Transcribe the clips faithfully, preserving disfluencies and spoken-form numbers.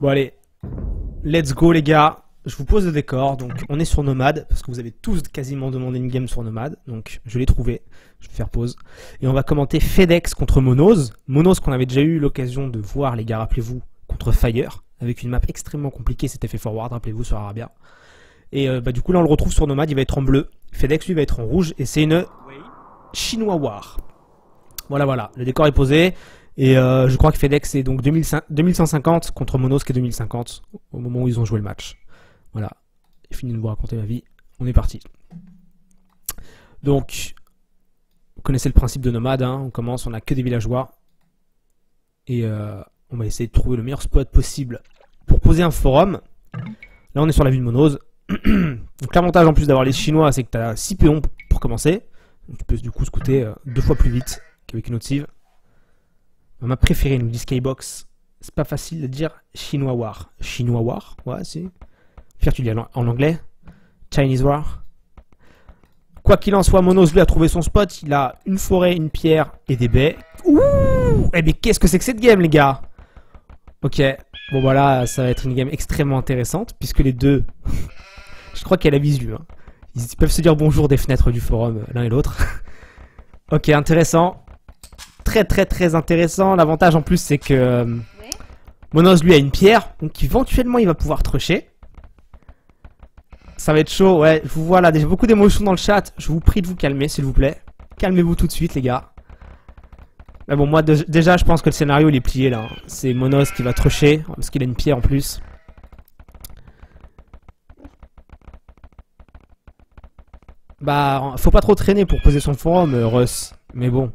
Bon allez, let's go les gars. Je vous pose le décor, donc on est sur Nomad, parce que vous avez tous quasiment demandé une game sur Nomad, donc je l'ai trouvé, je vais faire pause. Et on va commenter FedEx contre Monoz, Monoz qu'on avait déjà eu l'occasion de voir les gars, rappelez-vous, contre Fire, avec une map extrêmement compliquée, c'était fait forward, rappelez-vous, sur Arabia. Et euh, bah du coup là on le retrouve sur Nomad, il va être en bleu, FedEx lui va être en rouge, et c'est une Chinois War. Voilà voilà, le décor est posé. Et euh, je crois que FedEx est donc deux mille cent cinquante contre Monoz qui est deux mille cinquante au moment où ils ont joué le match. Voilà, j'ai fini de vous raconter ma vie, on est parti. Donc, vous connaissez le principe de Nomade, hein. On commence, on n'a que des villageois. Et euh, on va essayer de trouver le meilleur spot possible pour poser un forum. Là on est sur la ville de Monoz. Donc l'avantage en plus d'avoir les Chinois c'est que tu as six pions pour commencer. Donc, tu peux du coup scouter euh, deux fois plus vite qu'avec une autre cive. Ma map préférée nous dit Skybox, c'est pas facile de dire Chinois War. Chinois War, ouais si. Faire tu dis en anglais, Chinese War. Quoi qu'il en soit, Monoz lui a trouvé son spot, il a une forêt, une pierre et des baies. Ouh, eh mais qu'est-ce que c'est que cette game les gars? Ok, bon voilà, bah ça va être une game extrêmement intéressante, puisque les deux, je crois qu'il y a la visu, hein. Ils peuvent se dire bonjour des fenêtres du forum l'un et l'autre. Ok, intéressant. Très très très intéressant. L'avantage en plus c'est que euh, Monoz lui a une pierre, donc éventuellement il va pouvoir trusher. Ça va être chaud, ouais. Je vous vois là, déjà beaucoup d'émotions dans le chat. Je vous prie de vous calmer s'il vous plaît. Calmez-vous tout de suite les gars. Mais bon, moi de, déjà je pense que le scénario il est plié là. C'est Monoz qui va trusher parce qu'il a une pierre en plus. Bah faut pas trop traîner pour poser son forum, euh, Russ. Mais bon.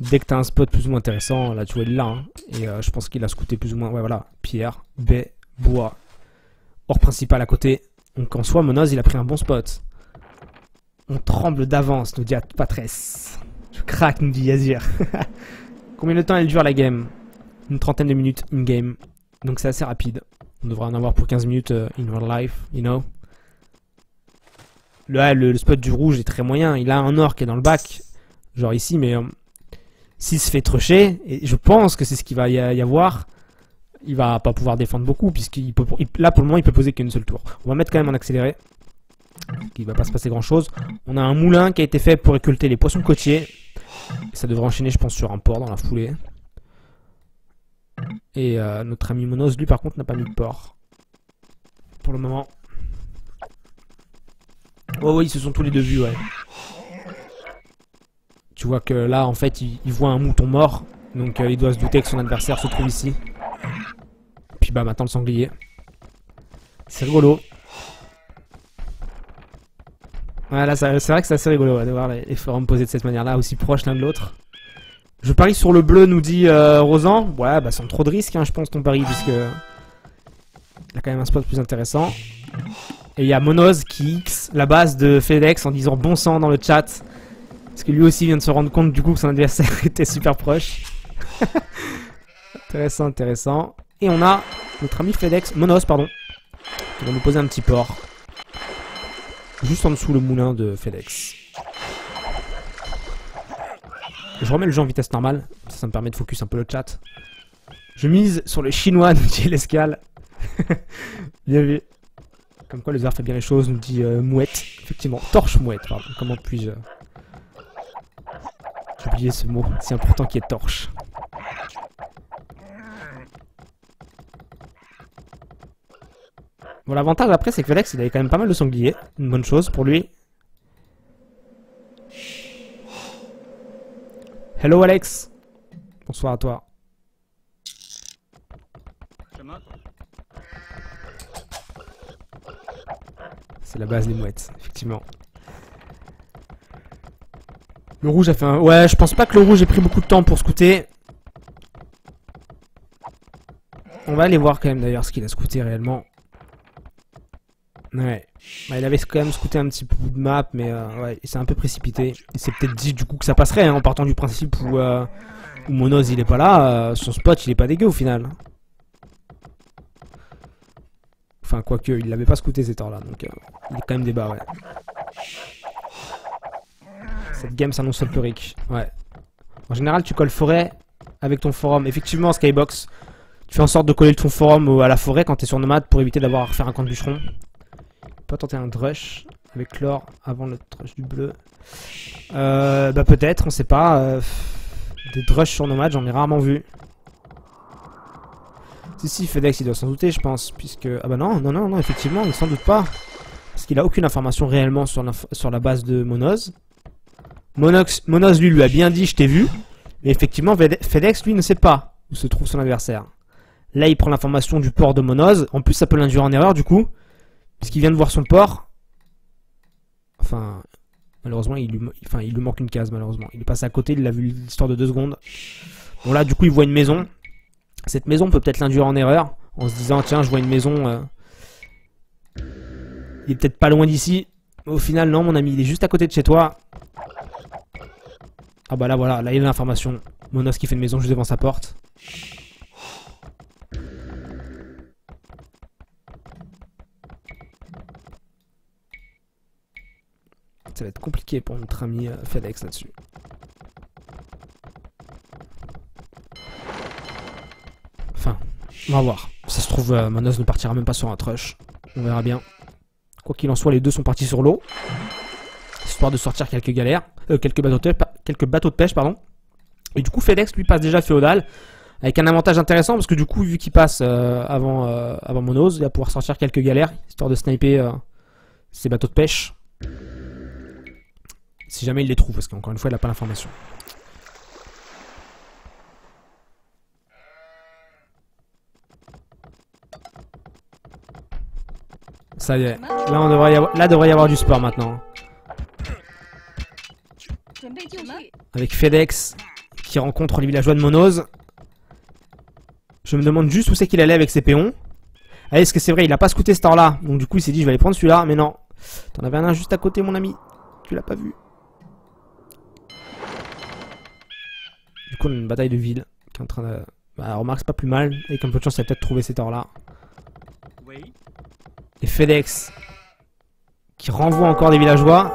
Dès que t'as un spot plus ou moins intéressant, là tu vois il est là, hein. Et euh, je pense qu'il a scouté plus ou moins, ouais voilà, pierre, baie, bois, hors principal à côté. Donc en soi, Monoz il a pris un bon spot. On tremble d'avance, nous dit Patresse. Je craque, nous dit Yazir. Combien de temps elle dure la game? Une trentaine de minutes in game, donc c'est assez rapide. On devrait en avoir pour quinze minutes euh, in real life, you know. Là, le, le spot du rouge est très moyen, il a un or qui est dans le bac, genre ici, mais... Euh, s'il se fait trusher, et je pense que c'est ce qu'il va y avoir, il va pas pouvoir défendre beaucoup, puisqu'il peut, il, là pour le moment il peut poser qu'une seule tour. On va mettre quand même en accéléré, il va pas se passer grand chose. On a un moulin qui a été fait pour récolter les poissons côtiers, et ça devrait enchaîner je pense sur un port dans la foulée. Et euh, notre ami Monoz lui par contre n'a pas mis de port, pour le moment. Oh oui, ils se sont tous les deux vus, ouais. Tu vois que là, en fait, il, il voit un mouton mort. Donc, euh, il doit se douter que son adversaire se trouve ici. Puis, bah, maintenant, le sanglier. C'est rigolo. Voilà, c'est vrai que c'est assez rigolo ouais, de voir les, les forums posés de cette manière-là, aussi proches l'un de l'autre. Je parie sur le bleu, nous dit euh, Rosan. Ouais, bah, sans trop de risque, hein, je pense, ton pari, puisque... il a quand même un spot plus intéressant. Et il y a Monoz qui X la base de FedEx en disant bon sang dans le chat. Parce que lui aussi vient de se rendre compte du coup que son adversaire était super proche. Intéressant, intéressant. Et on a notre ami FedEx, Monoz pardon, qui va nous poser un petit port. Juste en dessous le moulin de FedEx. Je remets le jeu en vitesse normale, ça, ça me permet de focus un peu le chat. Je mise sur le chinois, nous dit l'escale. Bien vu. Comme quoi le hasard fait bien les choses, nous dit euh, mouette. Effectivement, torche mouette, pardon. Comment puis-je... j'ai oublié ce mot, c'est important qu'il y ait torche. Bon, l'avantage après, c'est que Felex, il avait quand même pas mal de sangliers. Une bonne chose pour lui. Hello Alex. Bonsoir à toi. C'est la base des mouettes, effectivement. Le rouge a fait un... ouais, je pense pas que le rouge ait pris beaucoup de temps pour scouter. On va aller voir quand même d'ailleurs ce qu'il a scouté réellement. Ouais. Bah, il avait quand même scouté un petit peu de map, mais euh, ouais, il s'est un peu précipité. Il s'est peut-être dit du coup que ça passerait, hein, en partant du principe où, euh, où Monoz il est pas là, euh, son spot il est pas dégueu au final. Enfin, quoique, il l'avait pas scouté ces temps-là, donc euh, il est quand même débat, ouais. Cette game s'annonce folklorique, ouais. En général, tu colles forêt, avec ton forum. Effectivement, Skybox, tu fais en sorte de coller ton forum à la forêt quand t'es sur Nomad pour éviter d'avoir à refaire un camp de bûcheron. Pas tenter un drush avec l'or avant le drush du bleu. Euh, bah peut-être, on sait pas. Euh, des drushs sur Nomad, j'en ai rarement vu. Si, si, FedEx, il doit s'en douter, je pense, puisque... Ah bah non, non, non, non, effectivement, il s'en doute pas. Parce qu'il a aucune information réellement sur la, sur la base de Monoz. Monox, Monoz, lui, lui a bien dit, je t'ai vu. Mais effectivement, FedEx, lui, ne sait pas où se trouve son adversaire. Là, il prend l'information du port de Monoz. En plus, ça peut l'induire en erreur, du coup. Puisqu'il vient de voir son port. Enfin, malheureusement, il lui, enfin, il lui manque une case, malheureusement. Il est passé à côté, il l'a vu l'histoire de deux secondes. Bon, là, du coup, il voit une maison. Cette maison peut peut-être l'induire en erreur. En se disant, tiens, je vois une maison... Euh... Il est peut-être pas loin d'ici. Au final, non, mon ami, il est juste à côté de chez toi. Ah bah là voilà, là il y a l'information. Monoz qui fait une maison juste devant sa porte. Ça va être compliqué pour notre ami FedEx là-dessus. Enfin, on va voir. Ça se trouve, Monoz ne partira même pas sur un trush. On verra bien. Quoi qu'il en soit, les deux sont partis sur l'eau. Histoire de sortir quelques galères. Euh, quelques bateaux de pêche. Quelques bateaux de pêche, pardon. Et du coup, FedEx lui passe déjà féodal avec un avantage intéressant parce que du coup, vu qu'il passe euh, avant, euh, avant Monoz, il va pouvoir sortir quelques galères histoire de sniper euh, ses bateaux de pêche. Si jamais il les trouve, parce qu'encore une fois, il n'a pas l'information. Ça y est, là on devrait y avoir, là devrait y avoir du sport maintenant. Avec FedEx qui rencontre les villageois de Monoz. Je me demande juste où c'est qu'il allait avec ses péons. Ah, est-ce que c'est vrai, il a pas scouté ce temps là. Donc du coup il s'est dit je vais aller prendre celui-là. Mais non, t'en avais un juste à côté mon ami. Tu l'as pas vu. Du coup on a une bataille de ville qui est en train de... Bah remarque c'est pas plus mal. Et comme peu de chance il a peut-être trouvé ces torts là. Et FedEx qui renvoie encore des villageois.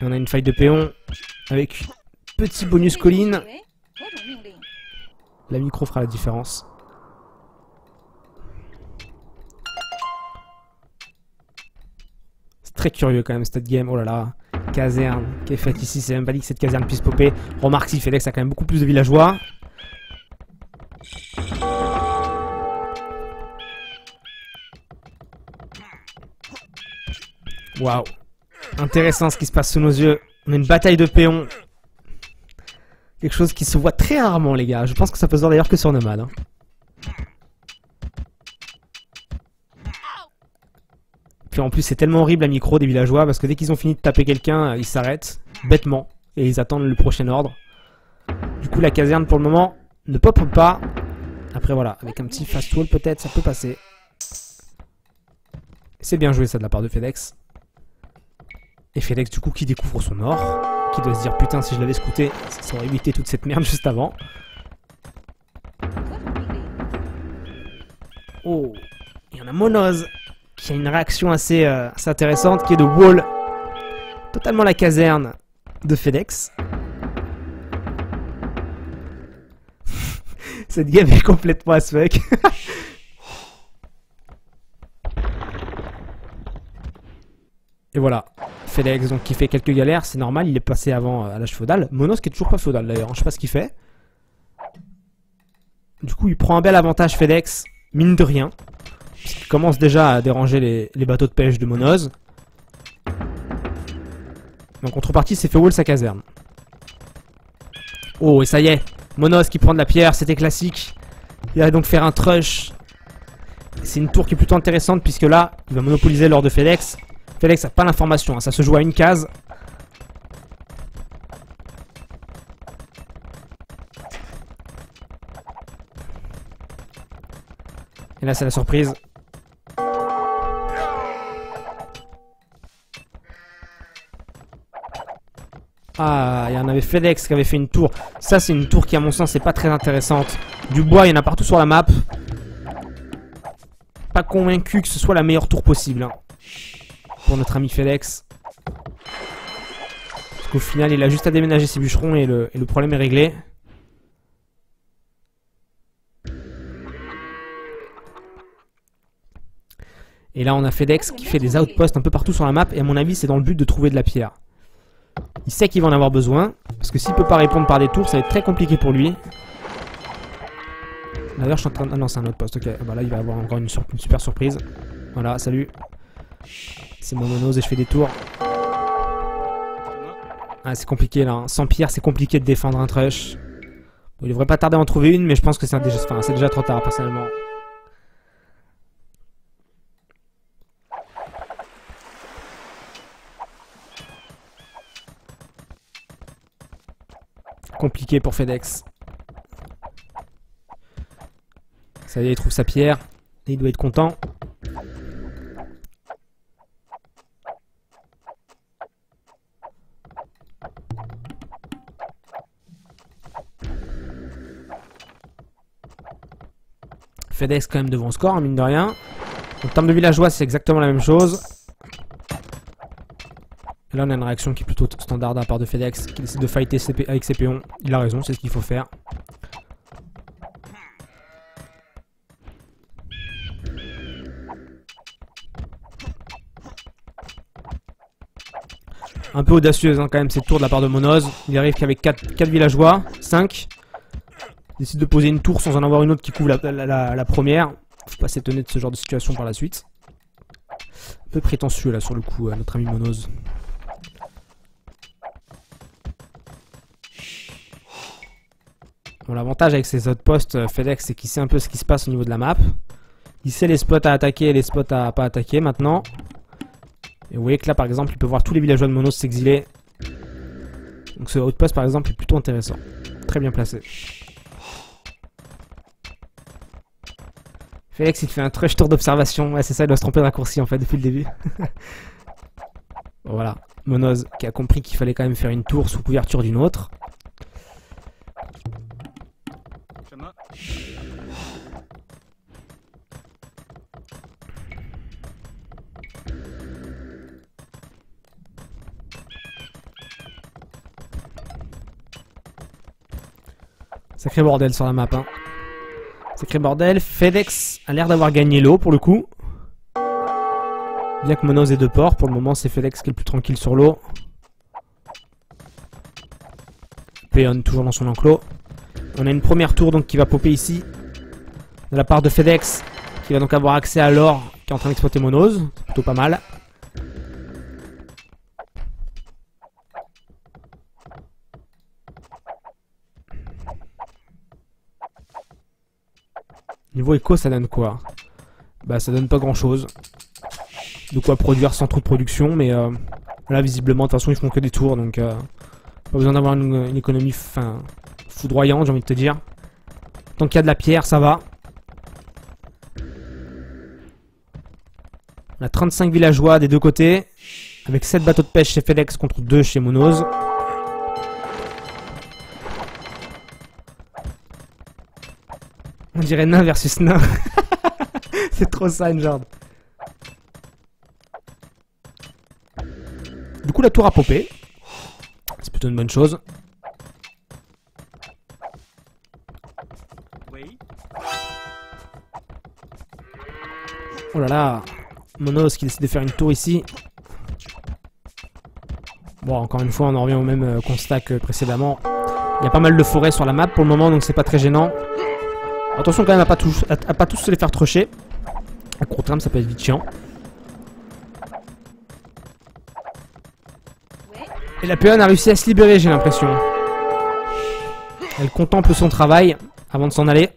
On a une faille de péon avec petit bonus colline. La micro fera la différence. C'est très curieux quand même cette game. Oh là là, caserne qui est faite ici. C'est même pas dit que cette caserne puisse popper. Remarque si FedEx a quand même beaucoup plus de villageois. Waouh. Intéressant ce qui se passe sous nos yeux. On a une bataille de péons. Quelque chose qui se voit très rarement les gars. Je pense que ça peut se voir d'ailleurs que sur Nomad. Hein. Puis en plus c'est tellement horrible à micro des villageois. Parce que dès qu'ils ont fini de taper quelqu'un, ils s'arrêtent. Bêtement. Et ils attendent le prochain ordre. Du coup la caserne pour le moment ne pop pas. Après voilà. Avec un petit fast wall peut-être ça peut passer. C'est bien joué ça de la part de FedEx. Et FedEx du coup qui découvre son or, qui doit se dire putain si je l'avais scouté, ça aurait évité toute cette merde juste avant. Oh, il y en a Monoz qui a une réaction assez, euh, assez intéressante qui est de wall totalement la caserne de FedEx. Cette game est complètement as fuck. Et voilà. FedEx donc qui fait quelques galères, c'est normal, il est passé avant à l'âge feudal. Monoz qui est toujours pas feudal d'ailleurs, je sais pas ce qu'il fait. Du coup il prend un bel avantage FedEx, mine de rien. Il commence déjà à déranger les, les bateaux de pêche de Monoz. En contrepartie c'est fait wall sa caserne. Oh et ça y est, Monoz qui prend de la pierre, c'était classique. Il va donc faire un trush. C'est une tour qui est plutôt intéressante puisque là il va monopoliser l'or de FedEx. FedEx n'a pas l'information, hein, ça se joue à une case. Et là c'est la surprise. Ah, il y en avait FedEx qui avait fait une tour. Ça c'est une tour qui à mon sens n'est pas très intéressante. Du bois il y en a partout sur la map. Pas convaincu que ce soit la meilleure tour possible. Hein. Pour notre ami FedEx. qu'au final il a juste à déménager ses bûcherons et le, et le problème est réglé. Et là on a FedEx qui fait des outposts un peu partout sur la map et à mon avis c'est dans le but de trouver de la pierre. Il sait qu'il va en avoir besoin, parce que s'il peut pas répondre par des tours ça va être très compliqué pour lui. D'ailleurs je suis en train de... Ah non c'est un outpost, ok. Ah bah là il va avoir encore une, sur... une super surprise. Voilà, salut. C'est mon Monoz et je fais des tours. Ah c'est compliqué là, hein. Sans pierre c'est compliqué de défendre un thrush. Bon, il devrait pas tarder à en trouver une mais je pense que c'est déjà... Enfin, c'est déjà trop tard personnellement. Compliqué pour FedEx. Ça y est, il trouve sa pierre. Et il doit être content. FedEx quand même devant le score, hein, mine de rien. En termes de villageois, c'est exactement la même chose. Là on a une réaction qui est plutôt standard de la part de FedEx qui décide de fighter avec ses péons. Il a raison, c'est ce qu'il faut faire. Un peu audacieuse hein, quand même cette tour de la part de Monoz. Il arrive qu'avec quatre, quatre villageois, cinq. Il décide de poser une tour sans en avoir une autre qui couvre la, la, la, la première. Faut pas s'étonner de ce genre de situation par la suite. Un peu prétentieux là sur le coup euh, notre ami Monoz. Bon, l'avantage avec ces outposts euh, FedEx, c'est qu'il sait un peu ce qui se passe au niveau de la map. Il sait les spots à attaquer et les spots à pas attaquer maintenant. Et vous voyez que là, par exemple, il peut voir tous les villageois de Monoz s'exiler. Donc ce outpost, par exemple, est plutôt intéressant. Très bien placé. FedEx, il fait un thrush tour d'observation. Ouais, c'est ça, il doit se tromper de raccourci, en fait, depuis le début. Voilà. Monoz qui a compris qu'il fallait quand même faire une tour sous couverture d'une autre. Sacré bordel sur la map hein. Sacré bordel, FedEx a l'air d'avoir gagné l'eau pour le coup. Bien que Monoz ait deux ports, pour le moment c'est FedEx qui est le plus tranquille sur l'eau. Péon toujours dans son enclos. On a une première tour donc qui va popper ici, de la part de FedEx, qui va donc avoir accès à l'or qui est en train d'exploiter Monoz, c'est plutôt pas mal. Niveau éco, ça donne quoi? Bah, ça donne pas grand chose. De quoi produire sans trop de production, mais euh, là, visiblement, de toute façon, ils font que des tours, donc euh, pas besoin d'avoir une, une économie fin, foudroyante, j'ai envie de te dire. Tant qu'il y a de la pierre, ça va. On a trente-cinq villageois des deux côtés, avec sept bateaux de pêche chez FedEx contre deux chez Monoz. On dirait nain versus nain. C'est trop ça, Njord. Du coup, la tour a popé. C'est plutôt une bonne chose. Oh là là. Monoz qui décide de faire une tour ici. Bon, encore une fois, on en revient au même constat que précédemment. Il y a pas mal de forêts sur la map pour le moment, donc c'est pas très gênant. Attention quand même à pas tous, à, à pas tous se les faire trocher. À court terme ça peut être vite chiant. Et la péonne a réussi à se libérer, j'ai l'impression. Elle contemple son travail avant de s'en aller.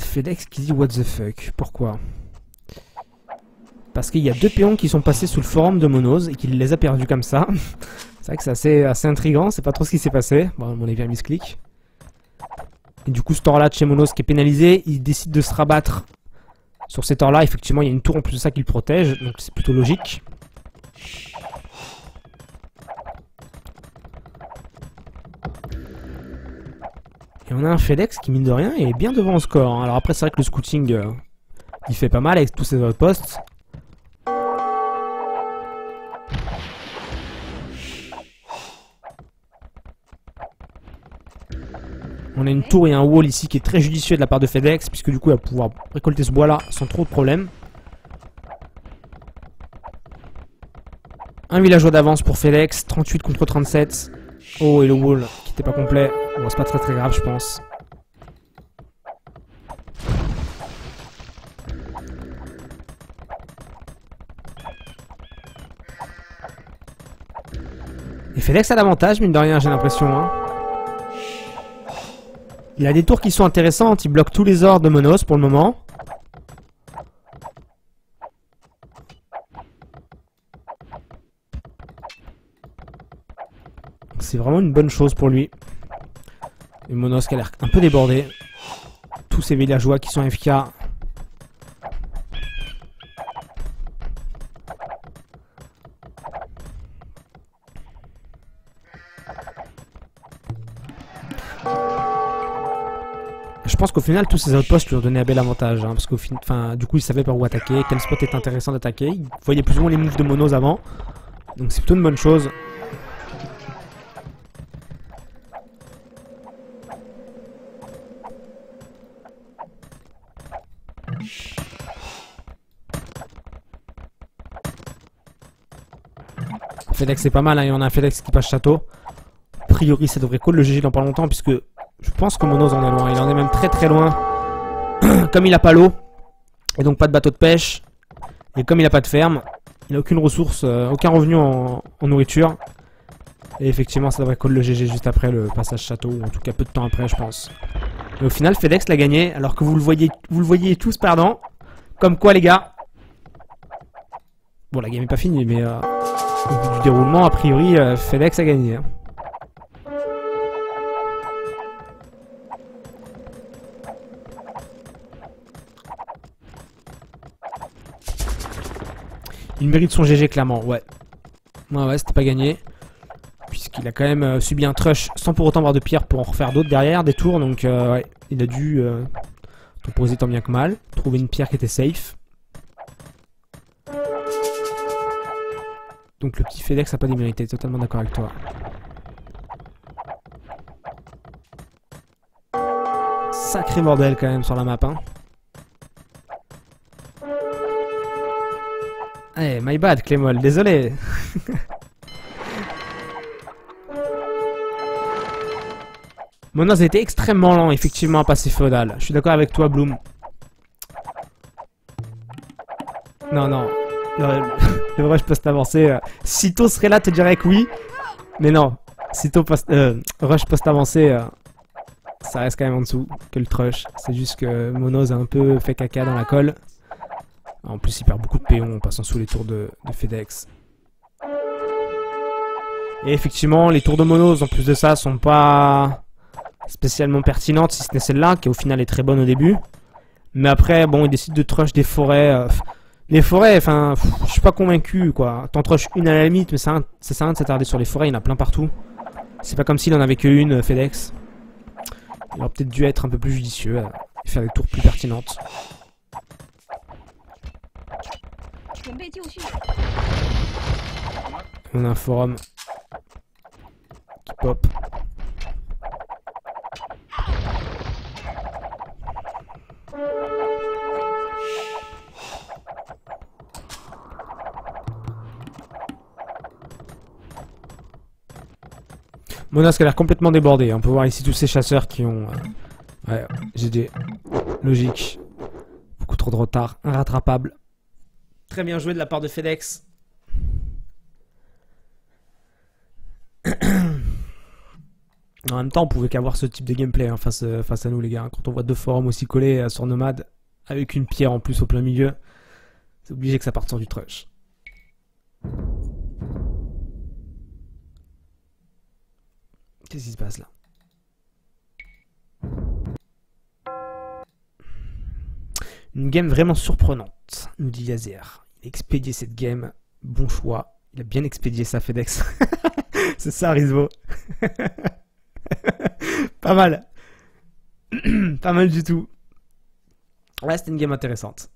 FedEx qui dit what the fuck, pourquoi ? Parce qu'il y a deux péons qui sont passés sous le forum de Monoz et qu'il les a perdus comme ça. C'est vrai que c'est assez, assez intriguant, c'est pas trop ce qui s'est passé. Bon, on est bien misclick. Et du coup, ce tor-là de chez Monoz qui est pénalisé, il décide de se rabattre sur ces tor-là. Effectivement, il y a une tour en plus de ça qui le protège, donc c'est plutôt logique. Et Et on a un FedEx qui, mine de rien, est bien devant au score. Alors après, c'est vrai que le scouting, euh, il fait pas mal avec tous ses autres postes. On a une tour et un wall ici qui est très judicieux de la part de FedEx, puisque du coup, il va pouvoir récolter ce bois-là sans trop de problème. Un villageois d'avance pour FedEx, trente-huit contre trente-sept. Oh, et le wall qui n'était pas complet. Bon, c'est pas très très grave, je pense. Et FedEx a l'avantage, mine de rien, j'ai l'impression. Hein. Il a des tours qui sont intéressantes. Il bloque tous les ors de Monoz pour le moment. C'est vraiment une bonne chose pour lui. Et Monoz qui a l'air un peu débordé. Tous ces villageois qui sont F K. Je pense qu'au final, tous ces outposts lui ont donné un bel avantage. Hein, parce qu'au fin... enfin, du coup, il savait par où attaquer, quel spot est intéressant d'attaquer. Il voyait plus ou moins les moves de Monoz avant. Donc c'est plutôt une bonne chose. FedEx c'est pas mal, hein. Il y en a un FedEx qui passe château. A priori ça devrait coller le G G dans pas longtemps, puisque je pense que Monoz en est loin. Il en est même très très loin. Comme il a pas l'eau, et donc pas de bateau de pêche, et comme il a pas de ferme, il a aucune ressource, euh, aucun revenu en, en nourriture. Et effectivement ça devrait coller le G G juste après le passage château, ou en tout cas peu de temps après je pense. Et au final FedEx l'a gagné, alors que vous le voyez, vous le voyez tous pardon. Comme quoi les gars. Bon la game est pas finie mais... Euh... Au bout du déroulement, a priori, euh, FedEx a gagné. Hein. Il mérite son G G clairement, ouais. Ouais, ouais, c'était pas gagné. Puisqu'il a quand même euh, subi un trush sans pour autant avoir de pierre pour en refaire d'autres derrière, des tours. Donc, euh, ouais, il a dû euh, t'opposer tant bien que mal. Trouver une pierre qui était safe. Donc le petit FedEx n'a pas démérité, totalement d'accord avec toi. Sacré bordel quand même sur la map. Hein. Allez, my bad Clémol, désolé. Monoz a été extrêmement lent effectivement à passer féodal. Je suis d'accord avec toi Bloom. Non, non. Le vrai poste avancé, euh, sitôt serait là, te dirais que oui, mais non, sitôt post, euh, rush poste avancé, euh, ça reste quand même en dessous que le trush. C'est juste que Monoz a un peu fait caca dans la colle. En plus, il perd beaucoup de péons en passant sous les tours de, de FedEx. Et effectivement, les tours de Monoz, en plus de ça, sont pas spécialement pertinentes, si ce n'est celle-là, qui au final est très bonne au début. Mais après, bon, il décide de trush des forêts... Euh, Les forêts, enfin, je suis pas convaincu quoi. T'en trush une à la limite, mais ça sert à rien de s'attarder sur les forêts, il y en a plein partout. C'est pas comme s'il en avait que une, FedEx. Il aurait peut-être dû être un peu plus judicieux euh, et faire des tours plus pertinentes. On a un forum qui pop. Monoz a l'air complètement débordé. On peut voir ici tous ces chasseurs qui ont... Euh, ouais, G G. Logique. Beaucoup trop de retard. Irrattrapable. Très bien joué de la part de FedEx. En même temps, on pouvait qu'avoir ce type de gameplay hein, face, euh, face à nous, les gars. Quand on voit deux forums aussi collés euh, sur Nomad, avec une pierre en plus au plein milieu, c'est obligé que ça parte sur du trush. Qu'est-ce qui se passe là? Une game vraiment surprenante, nous dit Yazir. Il a expédié cette game, bon choix. Il a bien expédié ça, FedEx. C'est ça, Rizvo. Pas mal. Pas mal du tout. Ouais, c'était une game intéressante.